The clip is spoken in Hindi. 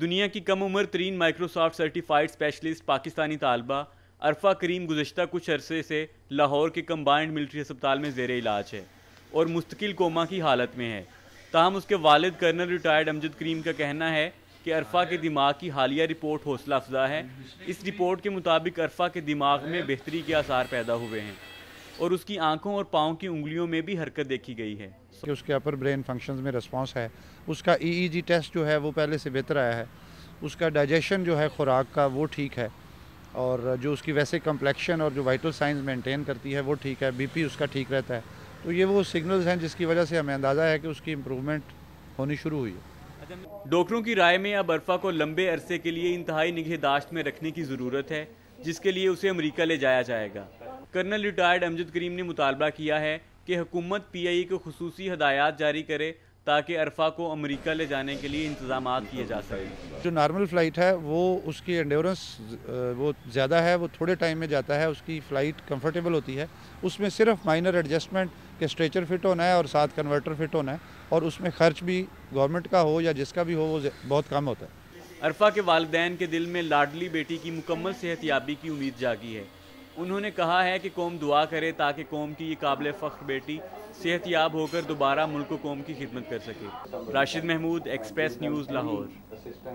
दुनिया की कम उम्र तरीन माइक्रोसॉफ्ट सर्टिफाइड स्पेशलिस्ट पाकिस्तानी तालबा अरफा करीम गुज़श्ता कुछ अरसे से लाहौर के कम्बाइंड मिल्ट्री हस्पिताल में ज़ेरे इलाज है और मुस्तकिल कोमा की हालत में है। ताहम उसके वालिद कर्नल रिटायर्ड अमजद करीम का कहना है कि अरफा के दिमाग की हालिया रिपोर्ट हौसला अफजा है। इस रिपोर्ट के मुताबिक अरफा के दिमाग में बेहतरी के आसार पैदा हुए हैं और उसकी आंखों और पाँव की उंगलियों में भी हरकत देखी गई है कि उसके अपर ब्रेन फंक्शंस में रिस्पांस है। उसका ईईजी टेस्ट जो है वो पहले से बेहतर आया है। उसका डाइजेशन जो है खुराक का वो ठीक है और जो उसकी वैसे कम्प्लेक्शन और जो वाइटल साइंस मेंटेन करती है वो ठीक है। बीपी उसका ठीक रहता है। तो ये वो सिग्नल्स हैं जिसकी वजह से हमें अंदाज़ा है कि उसकी इम्प्रूवमेंट होनी शुरू हुई है। डॉक्टरों की राय में अब अरफा को लंबे अरसे के लिए इंतहाई निगहदाश्त में रखने की ज़रूरत है, जिसके लिए उसे अमरीका ले जाया जाएगा। कर्नल रिटायर्ड अमजद करीम ने मुतालबा किया है कि हुकूमत PIA को खुसूसी हदायत जारी करे ताकि अरफा को अमरीका ले जाने के लिए इंतजाम किए जा सकें। जो नॉर्मल फ़्लाइट है वो उसकी एंडोरेंस वो ज़्यादा है, वो थोड़े टाइम में जाता है। उसकी फ़्लाइट कंफर्टेबल होती है। उसमें सिर्फ माइनर एडजस्टमेंट के स्ट्रेचर फिट होना है और साथ कन्वर्टर फिट होना है और उसमें खर्च भी गवर्नमेंट का हो या जिसका भी हो वो बहुत कम होता है। अरफा के वालिदैन के दिल में लाडली बेटी की मुकम्मल सेहतयाबी की उम्मीद जागी है। उन्होंने कहा है कि कौम दुआ करे ताकि कौम की ये काबिल फ़ख्र बेटी सेहतयाब होकर दोबारा मुल्क व कौम की खिदमत कर सके। Rashid Mahmood, express news, Lahore.